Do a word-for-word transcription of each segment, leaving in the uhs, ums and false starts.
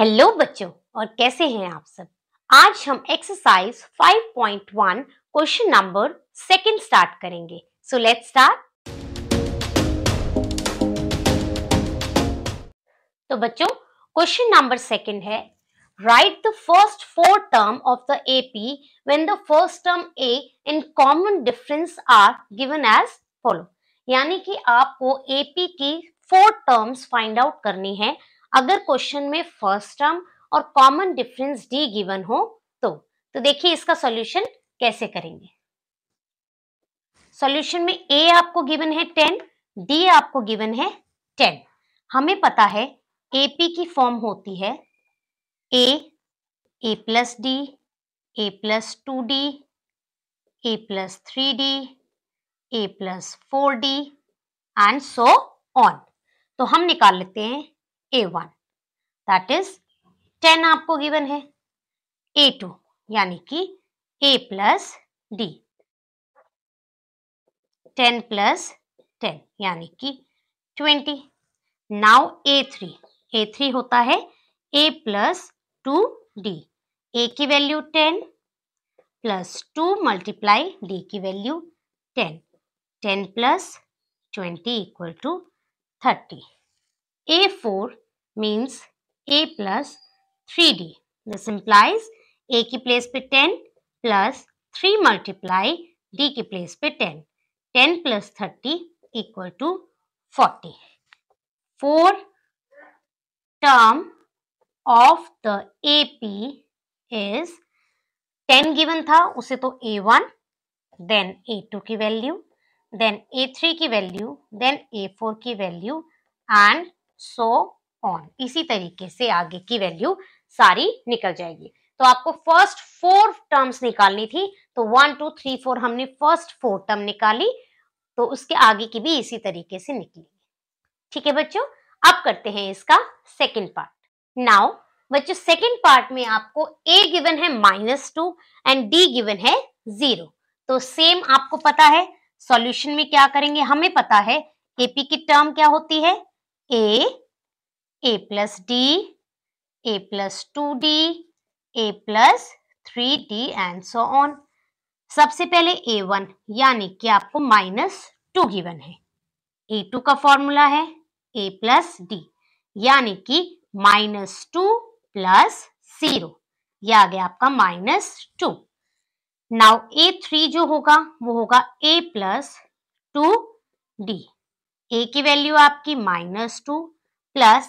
Hello बच्चों, और कैसे हैं आप सब। आज हम exercise five point one question number second start करेंगे। So let's start. तो बच्चों, क्वेश्चन नंबर सेकंड है, write the first four term of the AP when the first term a and common difference are given as follow. यानी कि आपको AP की four terms find out करनी है अगर क्वेश्चन में फर्स्ट टर्म और कॉमन डिफरेंस डी गिवन हो तो। तो देखिए इसका सॉल्यूशन कैसे करेंगे। सॉल्यूशन में ए आपको गिवन है टेन, डी आपको गिवन है टेन। हमें पता है एपी की फॉर्म होती है a a plus d a plus two d a plus three D a plus four d and so on. तो हम निकाल लेते हैं a one, that is ten आपको गिवन है, ए टू यानी कि a plus d, ten plus ten यानी कि twenty. Now a three, a three होता है a plus two d, a की value ten plus two multiply d की value ten, ten plus twenty equal to thirty. A four means a plus three d. This implies a की place पे ten plus three multiply d की place पे ten. Ten plus thirty equal to forty. Four term of the A P is ten given था, उसे तो a one, then a two की value, then ए three की value, then a four की value and so on. इसी तरीके से आगे की वैल्यू सारी निकल जाएगी। तो आपको फर्स्ट फोर टर्म्स निकालनी थी, तो वन टू थ्री फोर हमने फर्स्ट फोर टर्म निकाली, तो उसके आगे की भी इसी तरीके से निकलेगी। ठीक है बच्चों, अब करते हैं इसका सेकंड पार्ट। नाउ बच्चों, सेकंड पार्ट में आपको ए गिवन है minus two and d given है जीरो। तो सेम आपको पता है सॉल्यूशन में क्या करेंगे। हमें पता है एपी की टर्म क्या होती है, a a plus d a plus two d a plus three d and so on. सबसे पहले ए वन यानी कि आपको माइनस टू गिवन है। ए टू का फॉर्मूला है ए प्लस डी यानी कि माइनस टू प्लस जीरो, यह आ गया आपका माइनस टू। नाउ ए थ्री जो होगा वो होगा ए प्लस टू डी, ए की वैल्यू आपकी minus two plus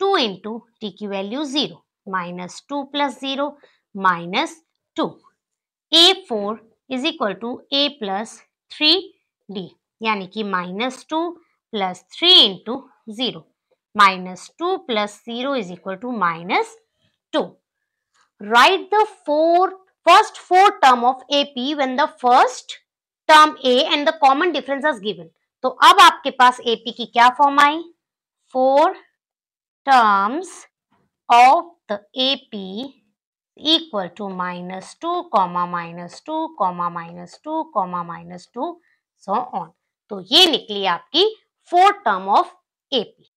two into d की value zero, minus two plus zero minus two. A four is equal to A plus three d यानी कि minus two plus three into zero, minus two plus zero is equal to minus two. Write the four first four term of A P when the first term a and the common difference is given. तो अब आपके पास AP की क्या form आई, four terms of the AP equal to minus two comma minus two comma minus two comma minus two so on. तो ये निकली आपकी फोर टर्म ऑफ एपी।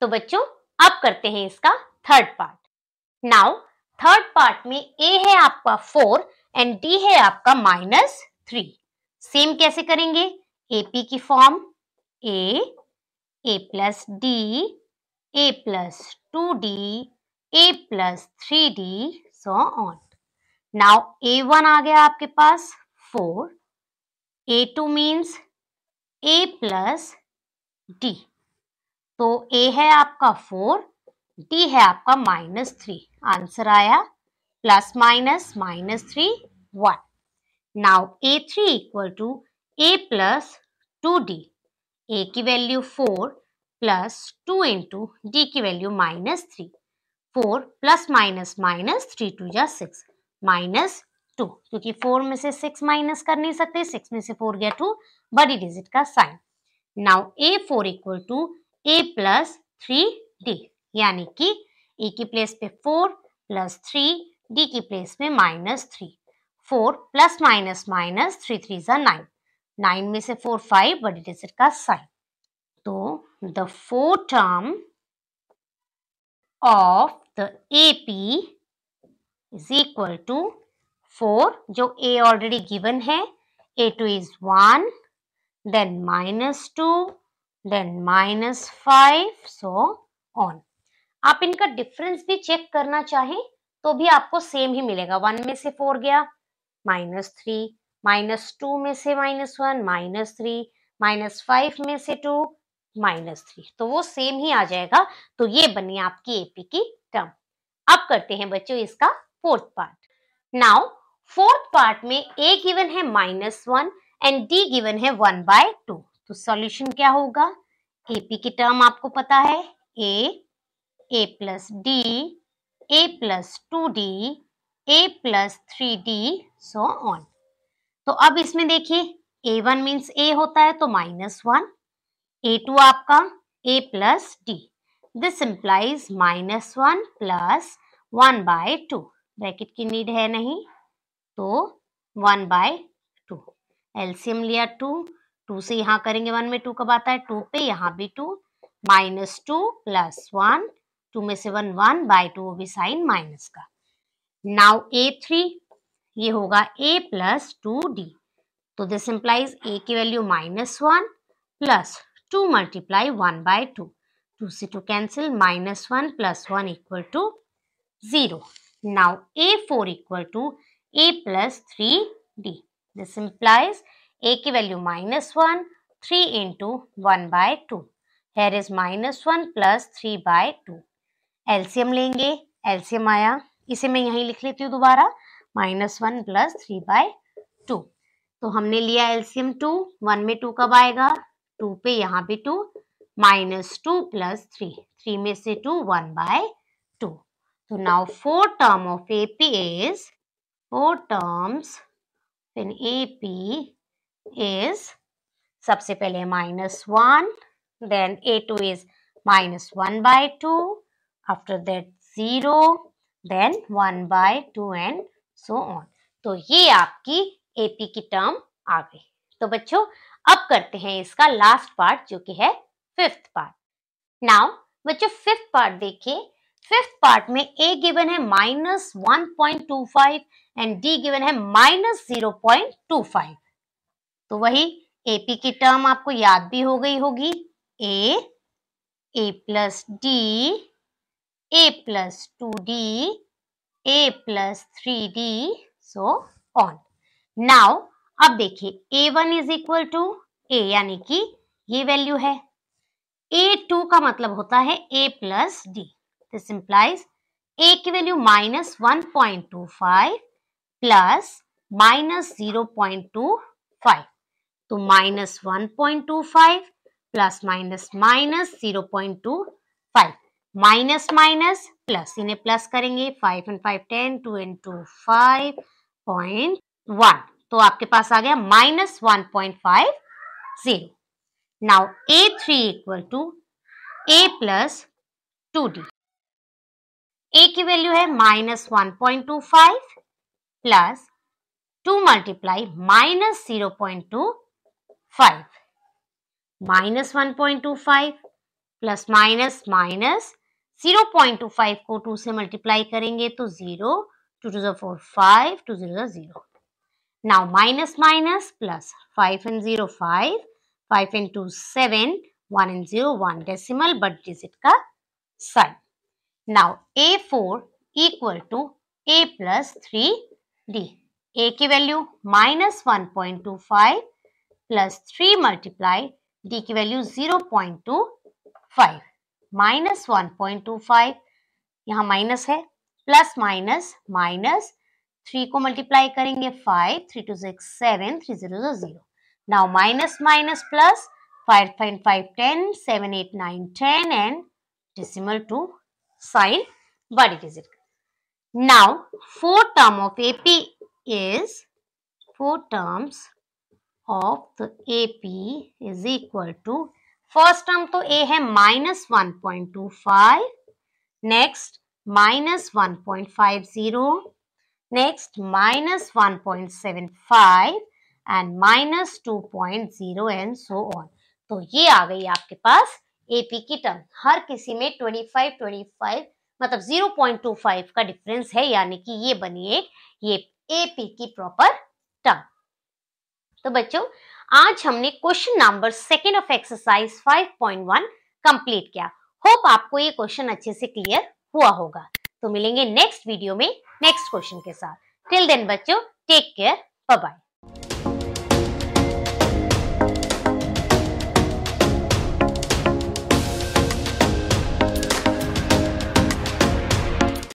तो बच्चों अब करते हैं इसका third part. Now third part में ए है आपका फोर एंड डी है आपका माइनस थ्री। सेम कैसे करेंगे, एपी की form a a plus d a plus two d a plus three d so on. Now a one आ गया आपके पास four, a two means a plus d, तो ए है आपका फोर, डी है आपका माइनस थ्री। आंसर आया plus minus minus three one. Now A three equal to A plus two d, ए की value four plus two into d की value minus three, four plus minus minus three two या six minus two, क्योंकि four में से six minus कर नहीं सकते, six में से फोर गया टू, बड़ी डिजिट का sign. Now A four equal to A plus three d यानी कि ए की प्लेस पे फोर प्लस थ्री, डी की प्लेस में minus three, four plus minus minus three three या नाइन, नाइन में से फोर फाइव, बड़ी डिजिट का साइन। तो द फोर टर्म ऑफ तो A P is equal to four, जो ए ऑलरेडी गिवन है, a two is one, then minus to, then minus five, so on. आप इनका डिफरेंस भी चेक करना चाहें तो भी आपको सेम ही मिलेगा। वन में से फोर गया, माइनस थ्री, माइनस टू में से minus one, minus three, minus five में से टू, माइनस थ्री, तो वो सेम ही आ जाएगा। तो ये बनी आपकी एपी की टर्म। अब करते हैं बच्चों इसका fourth part. Now fourth part में ए गिवन है minus one and d given है वन बाय टू, तो सॉल्यूशन क्या होगा? एपी की टर्म आपको पता है, a a plus d, a plus two d, a plus three d, so on. तो अब इसमें देखिए, ए वन मीन्स ए होता है तो माइनस वन, ए टू आपका a plus D, this implies minus one plus one by two, bracket की need है नहीं, तो वन बाय टू। एलसीएम लिया टू, टू से यहाँ करेंगे वन में टू कब आता है, टू पे, यहाँ भी two, minus two plus one, two में से वन, वन बाय टू, वो भी साइन माइनस का। नाउ ए थ्री, ये होगा a प्लस टू डी, तो दिस इम्प्लाइज a की value minus one plus two multiply one by two, two से two cancel, minus one plus one equal to zero. Now A four equal to A plus three d, this implies a की value minus one, three into one by two, here is minus one plus three by two. LCM लेंगे, LCM आया, इसे मैं यहीं लिख लेती हूँ दोबारा, minus one plus three by two, तो हमने लिया एलसीएम टू, वन में टू कब आएगा, टू पे, यहाँ भी two, minus two plus three, three में से टू, वन बाय टू। तो now four term of AP is, four terms in AP is, सबसे पहले minus one, then a two is minus one by two, after that zero, then one by two and so on. तो ये आपकी AP की term आ गई। तो बच्चों अब करते हैं इसका लास्ट पार्ट, जो कि है फिफ्थ पार्ट। नाउ बच्चों फिफ्थ पार्ट देखिए, फिफ्थ पार्ट में ए गिवन है minus one point two five and d given है minus zero point two five. तो वही एपी की टर्म आपको याद भी हो गई होगी, a a plus d, a plus two d, a plus three d, so on. Now अब देखिए, a one is equal to a, यानी कि ये वैल्यू है, ए टू का मतलब होता है ए plus D, this implies A की value minus one point two five plus minus zero point two five, तो minus one point two five plus minus minus zero point two five, minus minus plus, इन्हें plus करेंगे, five and five ten, two and two five point one, तो आपके पास आ गया minus one point five zero. Now A three equal to A plus two d, ए की value है minus one point two five plus two multiply minus zero point two five, minus one point two five plus minus minus zero point two five को two से multiply करेंगे तो zero, two two the four five, two zero zero, now minus minus plus five and zero five, five and two seven, one and zero one, decimal but digit का sign. Now A four equal to A plus three D, ए की value minus one point two five plus three multiply D की value zero point two five, minus one point two five, यहाँ minus है, plus minus minus, three को multiply करेंगे five, three two six seven, three zero zero, now minus minus plus five point five ten, seven eight nine ten and decimal two sign बड़ी digit. Now four term of AP is, four terms of the AP is equal to, first term तो ए है minus one point two five, next minus one point five zero, next minus one point seven five and minus two point zero and so on. तो ये आ गई आपके पास AP की term. हर किसी में ट्वेंटी फाइव ट्वेंटी फाइव मतलब ज़ीरो पॉइंट टू फाइव का डिफरेंस है, यानी कि ये बनी एक ये एपी की प्रॉपर टर्म। तो बच्चों आज हमने question number second of exercise five point one complete किया। होप आपको ये क्वेश्चन अच्छे से क्लियर हुआ होगा। तो मिलेंगे नेक्स्ट वीडियो में नेक्स्ट क्वेश्चन के साथ। टिल देन बच्चों, टेक केयर, बाय बाय।